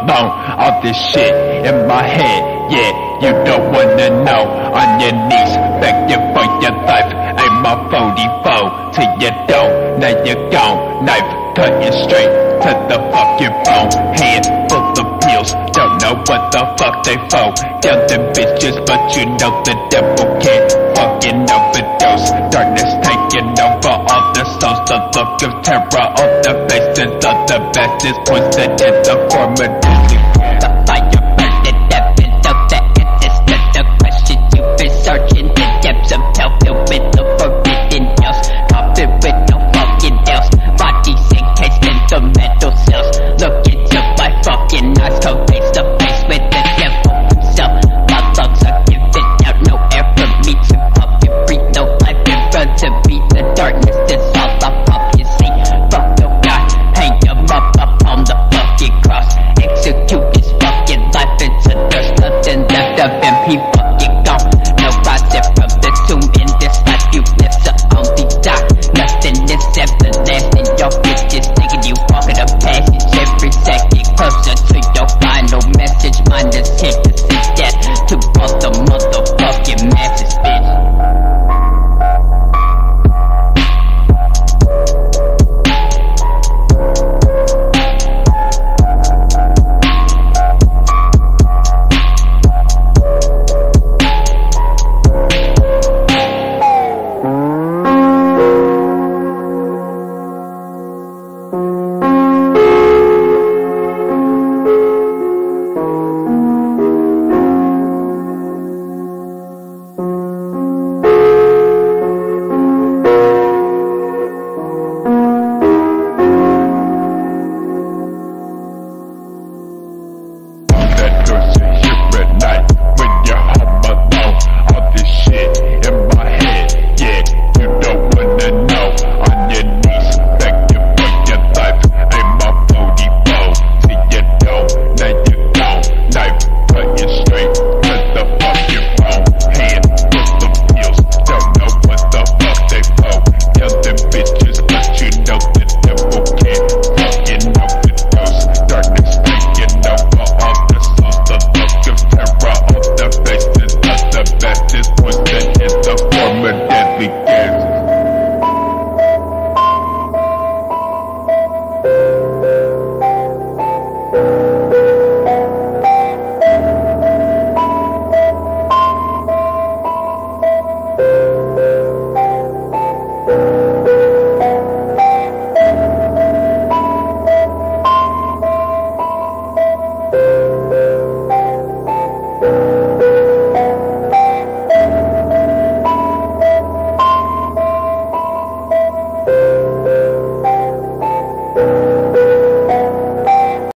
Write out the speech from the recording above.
alone. All this shit in my head, yeah, you don't wanna know. On your knees, begging for your life. Aim a 44 till you don't, now you're gone. Knife cutting straight to the fucking bone. Hand full of pills, don't know what the fuck they for. Kill them bitches, but you know the devil can't fucking overdose. Darkness taking over all the souls, the look of terror on the faces of the bastards pointed in the form of disease. The fire burning, heaven of the answers to the question you've been searching. The depths of hell filled with the forbidden else, coffin with no fucking else. Bodies encased in the metal cells. Look into my fucking eyes, cold face to face with the devil himself. My lungs are giving out, no air for me to pump and breathe. No life in front of me.